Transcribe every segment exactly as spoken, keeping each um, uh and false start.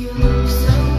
Let's go.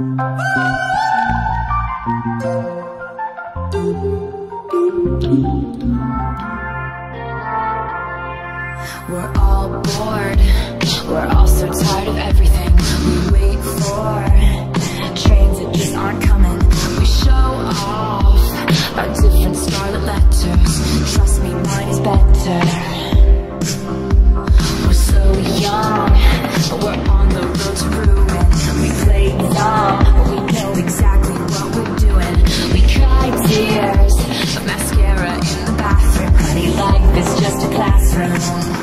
We're all bored, we're all so tired of everything. We wait for trains that just aren't coming. We show off our different scarlet letters. Trust me, mine is better. We're so young, but we're on the road to ruin. We play dumb, but we know exactly what we're doing. We cry tears of mascara in the bathroom. Honey, life is just a classroom.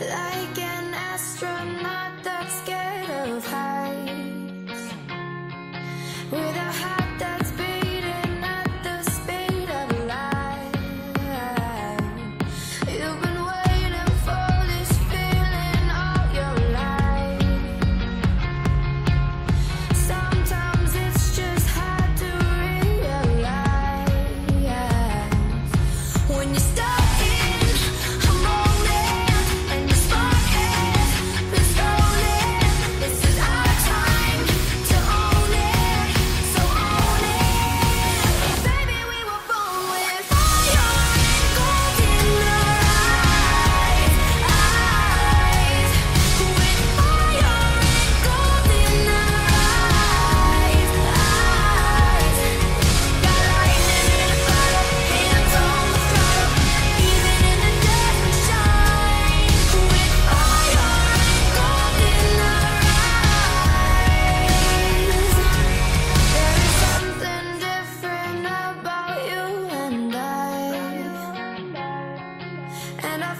Like an astronaut that's scared of heights, with a heart that's beating at the speed of light. You've been waiting for this feeling all your life. Sometimes it's just hard to realize when you stop. Stop. Oh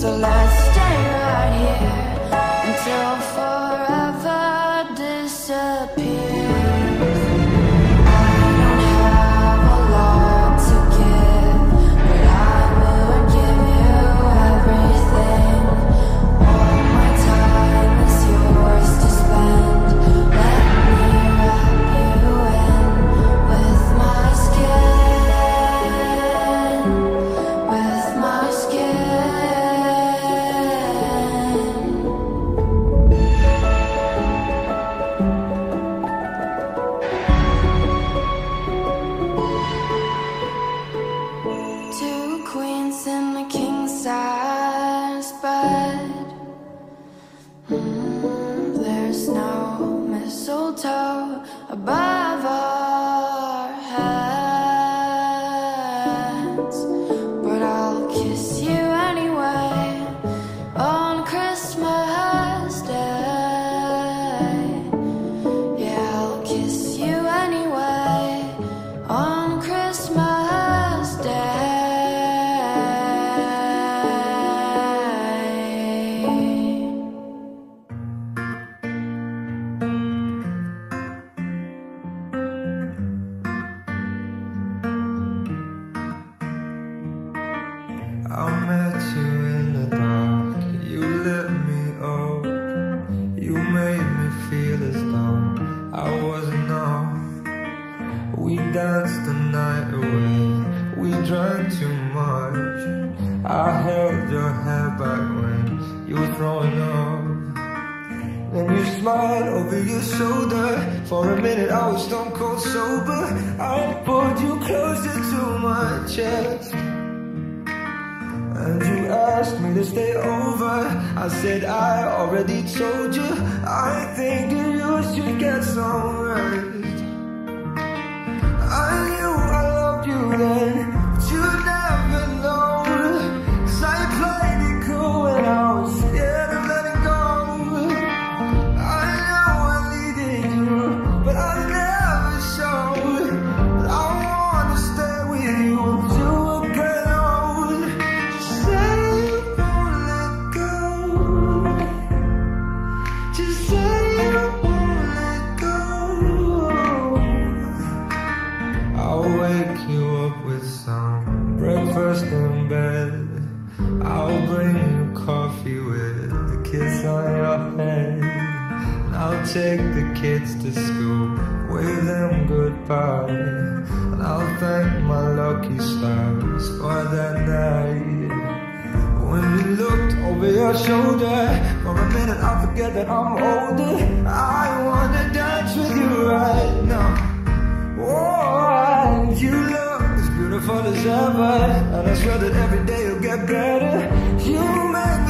So let's stay right here until forever disappears. I don't have a lot to give, but I would give you everything. All my time is yours to spend. Let me wrap you in with my skin, with my skin. Mistletoe above our heads, but I'll kiss you anyway on Christmas Day. Yeah, I'll kiss you anyway on Christmas Day. I met you in the dark, you lit me up, you made me feel as though I wasn't off. We danced the night away, we drank too much. I held your hair back when you were throwing up. Then you smiled over your shoulder, for a minute I was stone cold sober. I pulled you closer to my chest, and you asked me to stay over. I said I already told you, I think that you should get some rest. I knew I loved you then, but you never know, 'cause I played it cool when I was scared of letting go. I know I needed you, but I never showed. But I wanna stay with you until we're better. Breakfast in bed, I'll bring you coffee with a kiss on your head. And I'll take the kids to school, wave them goodbye, and I'll thank my lucky stars for that night. When we looked over your shoulder, for a minute I forget that I'm older. I wanna dance with you right now. Oh, and you look as beautiful as ever, and I swear that every day you'll get better. You make